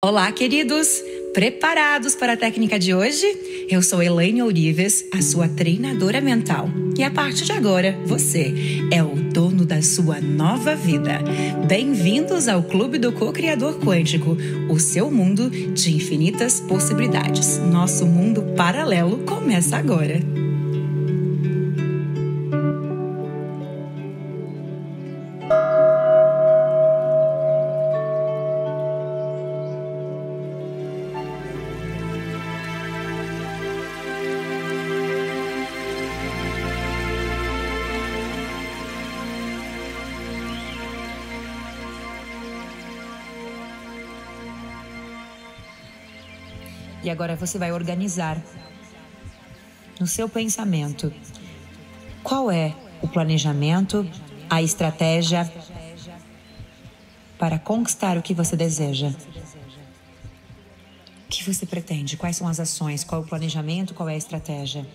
Olá, queridos! Preparados para a técnica de hoje? Eu sou Elainne Ourives, a sua treinadora mental. E a partir de agora, você é o dono da sua nova vida. Bem-vindos ao Clube do Co-Criador Quântico, o seu mundo de infinitas possibilidades. Nosso mundo paralelo começa agora. E agora você vai organizar no seu pensamento qual é o planejamento, a estratégia para conquistar o que você deseja. O que você pretende? Quais são as ações? Qual é o planejamento? Qual é a estratégia?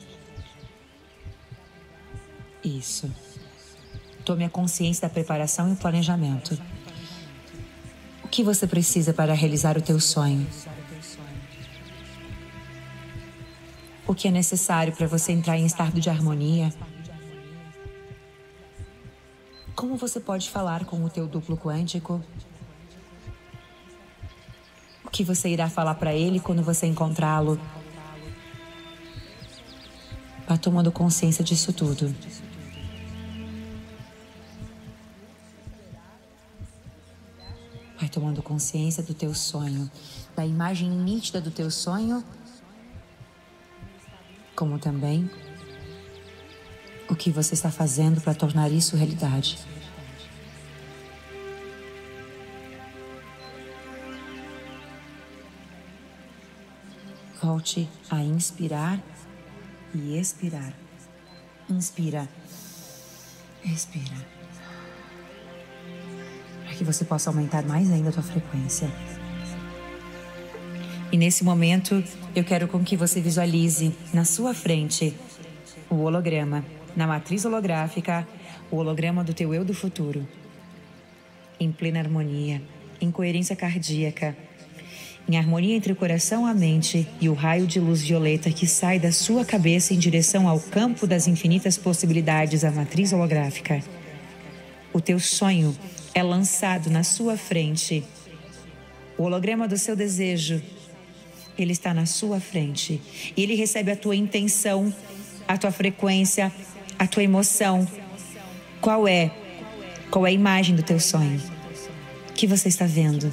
Isso. Tome a consciência da preparação e o planejamento. O que você precisa para realizar o teu sonho? O que é necessário para você entrar em estado de harmonia? Como você pode falar com o teu duplo quântico? O que você irá falar para ele quando você encontrá-lo? Vá tomando consciência disso tudo. Vai tomando consciência do teu sonho, da imagem nítida do teu sonho, como também o que você está fazendo para tornar isso realidade. Volte a inspirar e expirar. Inspira, expira. Para que você possa aumentar mais ainda a tua frequência. E nesse momento, eu quero com que você visualize na sua frente o holograma, na matriz holográfica, o holograma do teu eu do futuro, em plena harmonia, em coerência cardíaca, em harmonia entre o coração, a mente e o raio de luz violeta que sai da sua cabeça em direção ao campo das infinitas possibilidades, a matriz holográfica. O teu sonho é lançado na sua frente, o holograma do seu desejo. Ele está na sua frente e ele recebe a tua intenção, a tua frequência, a tua emoção. Qual é a imagem do teu sonho? O que você está vendo?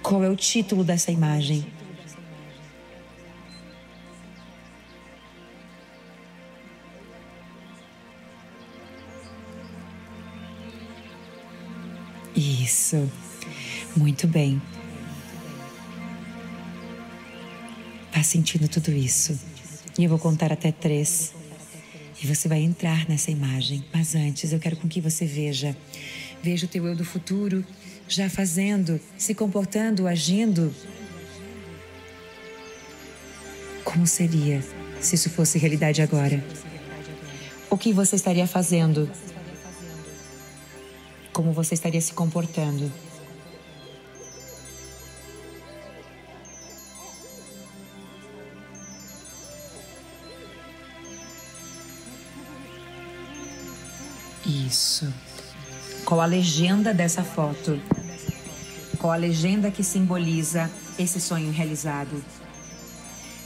Qual é o título dessa imagem? Isso. Muito bem. Tá sentindo tudo isso e eu vou contar até 3 e você vai entrar nessa imagem, mas antes eu quero com que você veja o teu eu do futuro já fazendo, se comportando, agindo. Como seria se isso fosse realidade agora? O que você estaria fazendo? Como você estaria se comportando? Isso. Qual a legenda dessa foto? Qual a legenda que simboliza esse sonho realizado?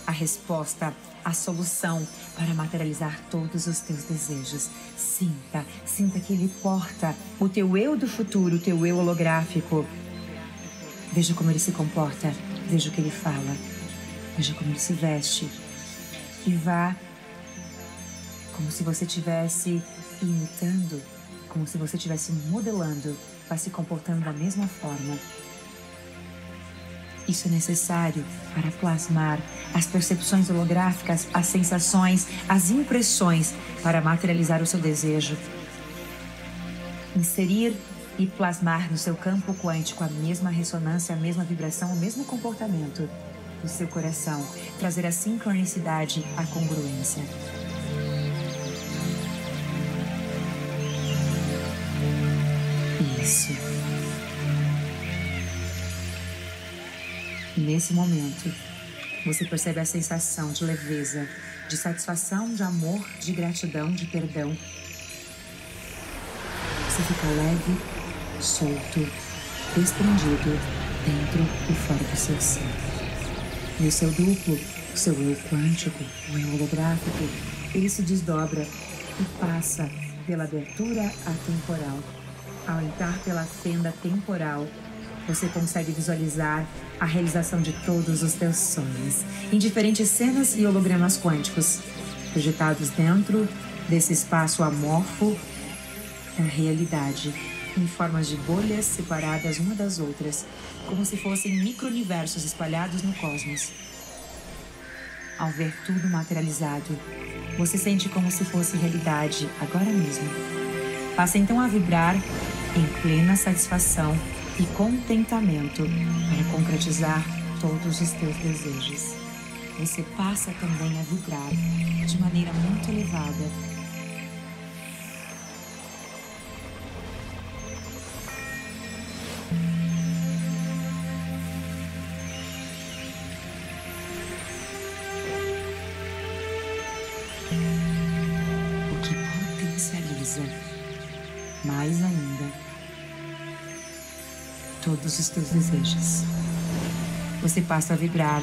A resposta, a solução para materializar todos os teus desejos. Sinta que ele porta o teu eu do futuro, o teu eu holográfico. Veja como ele se comporta, veja o que ele fala, veja como ele se veste. E vá como se você tivesse imitando, como se você estivesse modelando, vai se comportando da mesma forma. Isso é necessário para plasmar as percepções holográficas, as sensações, as impressões para materializar o seu desejo. Inserir e plasmar no seu campo quântico a mesma ressonância, a mesma vibração, o mesmo comportamento do seu coração. Trazer a sincronicidade, a congruência. Nesse momento, você percebe a sensação de leveza, de satisfação, de amor, de gratidão, de perdão. Você fica leve, solto, desprendido, dentro e fora do seu ser. E o seu duplo, o seu eu quântico, o eu holográfico, ele se desdobra e passa pela abertura atemporal. Ao entrar pela fenda temporal, você consegue visualizar a realização de todos os teus sonhos, em diferentes cenas e hologramas quânticos, projetados dentro desse espaço amorfo da realidade, em formas de bolhas separadas uma das outras, como se fossem micro-universos espalhados no cosmos. Ao ver tudo materializado, você sente como se fosse realidade agora mesmo. Passa então a vibrar em plena satisfação e contentamento para concretizar todos os teus desejos. Você passa também a vibrar de maneira muito elevada. O que potencializa mais ainda todos os teus desejos. Você passa a vibrar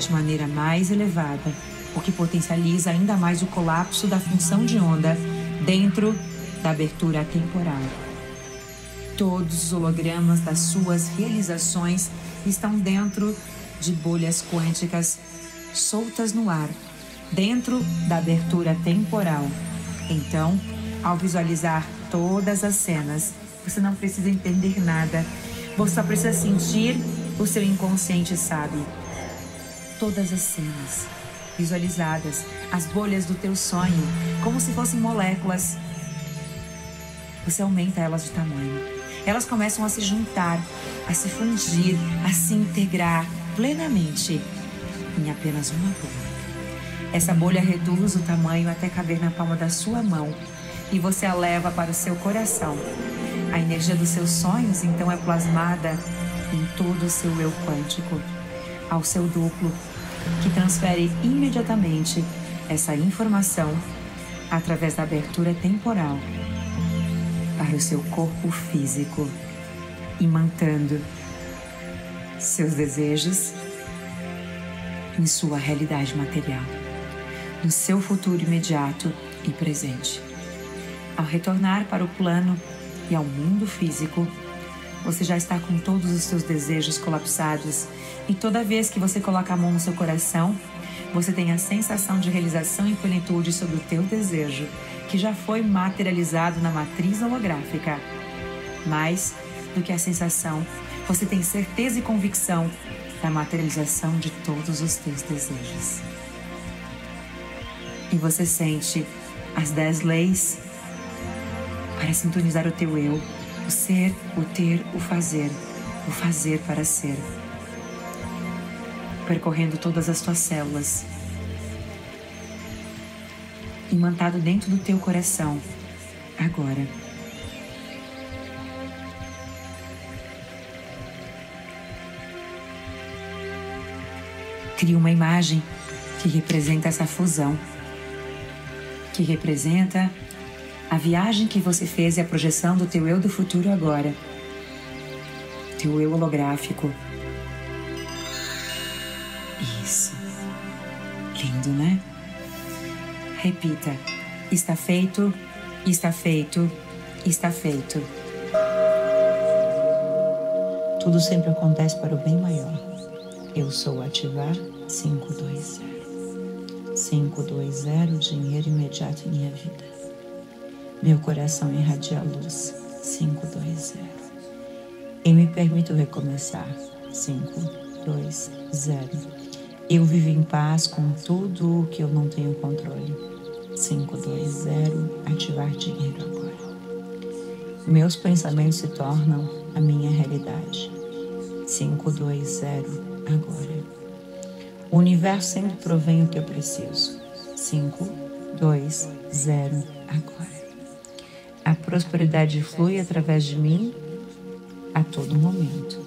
de maneira mais elevada, o que potencializa ainda mais o colapso da função de onda dentro da abertura atemporal. Todos os hologramas das suas realizações estão dentro de bolhas quânticas soltas no ar, dentro da abertura temporal. Então, ao visualizar todas as cenas, você não precisa entender nada. Você só precisa sentir, o seu inconsciente sabe. Todas as cenas visualizadas, as bolhas do teu sonho, como se fossem moléculas. Você aumenta elas de tamanho. Elas começam a se juntar, a se fundir, a se integrar plenamente em apenas uma bolha. Essa bolha reduz o tamanho até caber na palma da sua mão e você a leva para o seu coração. A energia dos seus sonhos, então, é plasmada em todo o seu eu quântico, ao seu duplo, que transfere imediatamente essa informação através da abertura temporal para o seu corpo físico, imantando seus desejos em sua realidade material, no seu futuro imediato e presente. Ao retornar para o plano e ao mundo físico, você já está com todos os seus desejos colapsados, e toda vez que você coloca a mão no seu coração, você tem a sensação de realização e plenitude sobre o teu desejo, que já foi materializado na matriz holográfica. Mais do que a sensação, você tem certeza e convicção da materialização de todos os teus desejos. E você sente as 10 leis para sintonizar o teu eu, o ser, o ter, o fazer para ser, percorrendo todas as tuas células, imantado dentro do teu coração, agora. Cria uma imagem que representa essa fusão, que representa a viagem que você fez é a projeção do teu eu do futuro agora, teu eu holográfico. Isso. Lindo, né? Repita. Está feito, está feito, está feito. Tudo sempre acontece para o bem maior. Eu sou ativar 520. 520, dinheiro imediato em minha vida. Meu coração irradia a luz, 520. Eu me permito recomeçar, 520. Eu vivo em paz com tudo o que eu não tenho controle, 520. Ativar dinheiro agora. Meus pensamentos se tornam a minha realidade, 520. Agora. O universo sempre provém o que eu preciso, 520. Agora. A prosperidade flui através de mim a todo momento,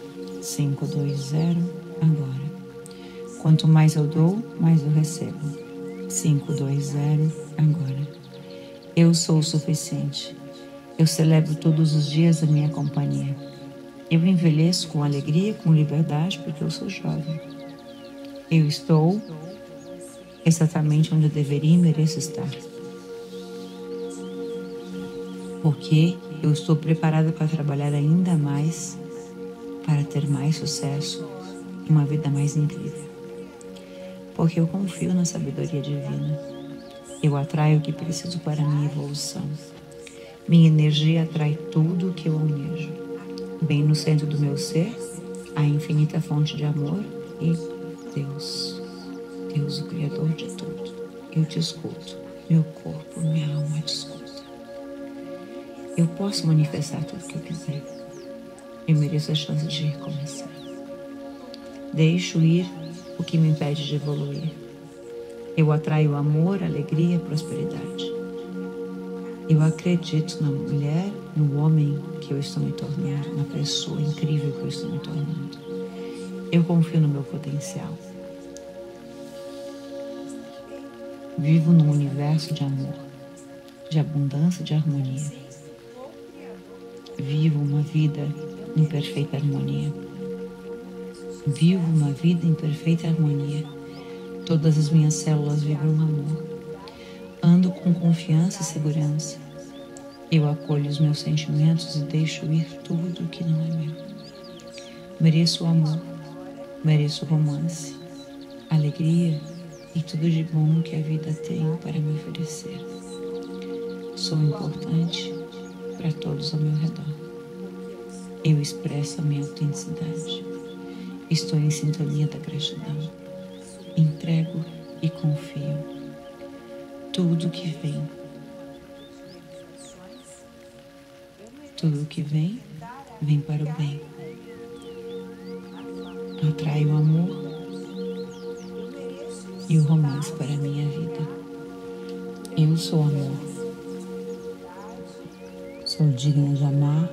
520. agora. Quanto mais eu dou, mais eu recebo. 520, agora. Eu sou o suficiente. Eu celebro todos os dias a minha companhia. Eu envelheço com alegria, com liberdade, porque eu sou jovem. Eu estou exatamente onde eu deveria e mereço estar. Porque eu estou preparada para trabalhar ainda mais, para ter mais sucesso e uma vida mais incrível. Porque eu confio na sabedoria divina. Eu atraio o que preciso para a minha evolução. Minha energia atrai tudo o que eu almejo. Bem no centro do meu ser, a infinita fonte de amor e Deus. Deus, o Criador de tudo. Eu te escuto. Meu corpo, minha alma te escuta. Eu posso manifestar tudo o que eu quiser. Eu mereço a chance de recomeçar. Deixo ir o que me impede de evoluir. Eu atraio amor, alegria e prosperidade. Eu acredito na mulher, no homem que eu estou me tornando, na pessoa incrível que eu estou me tornando. Eu confio no meu potencial. Vivo num universo de amor, de abundância e de harmonia. Vivo uma vida em perfeita harmonia. Vivo uma vida em perfeita harmonia. Todas as minhas células vibram amor. Ando com confiança e segurança. Eu acolho os meus sentimentos e deixo ir tudo que não é meu. Mereço o amor, mereço o romance, alegria e tudo de bom que a vida tem para me oferecer. Sou importante para todos ao meu redor. Eu expresso a minha autenticidade. Estou em sintonia da gratidão. Entrego e confio. Tudo que vem, vem para o bem. Atraio o amor e o romance para a minha vida. Eu sou amor. Sou digna de amar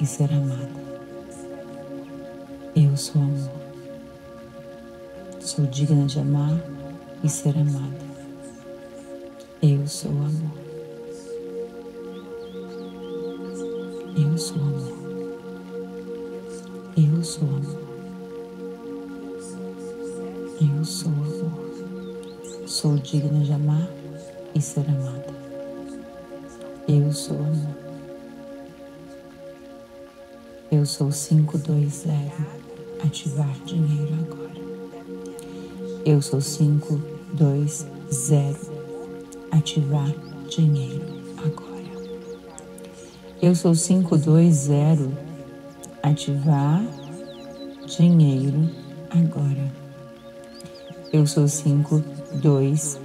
e ser amada. Eu sou amor. Sou digna de amar e ser amada. Eu sou amor. Eu sou amor. Eu sou amor. Eu sou amor. Sou digna de amar e ser amada. Eu sou amor. Eu sou 520, ativar dinheiro agora. Eu sou 520, ativar dinheiro agora. Eu sou 520, ativar dinheiro agora. Eu sou 520,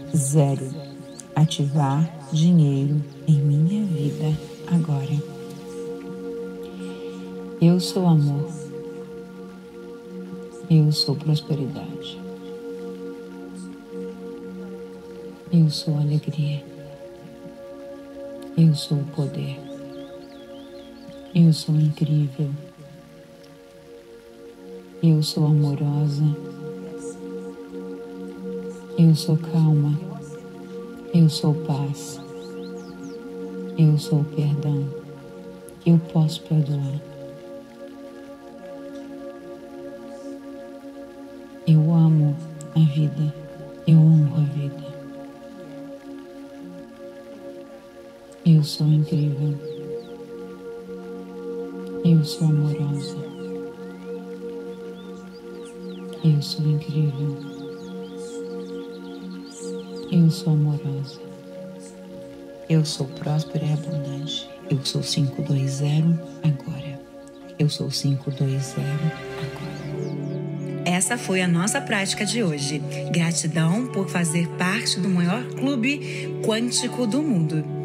ativar dinheiro em minha vida agora. Eu sou amor. Eu sou prosperidade. Eu sou alegria. Eu sou o poder. Eu sou incrível. Eu sou amorosa. Eu sou calma. Eu sou paz. Eu sou perdão. Eu posso perdoar. Eu amo a vida, eu honro a vida. Eu sou incrível. Eu sou amorosa. Eu sou incrível. Eu sou amorosa. Eu sou próspera e abundante. Eu sou 520 agora. Eu sou 520 agora. Essa foi a nossa prática de hoje. Gratidão por fazer parte do maior clube quântico do mundo.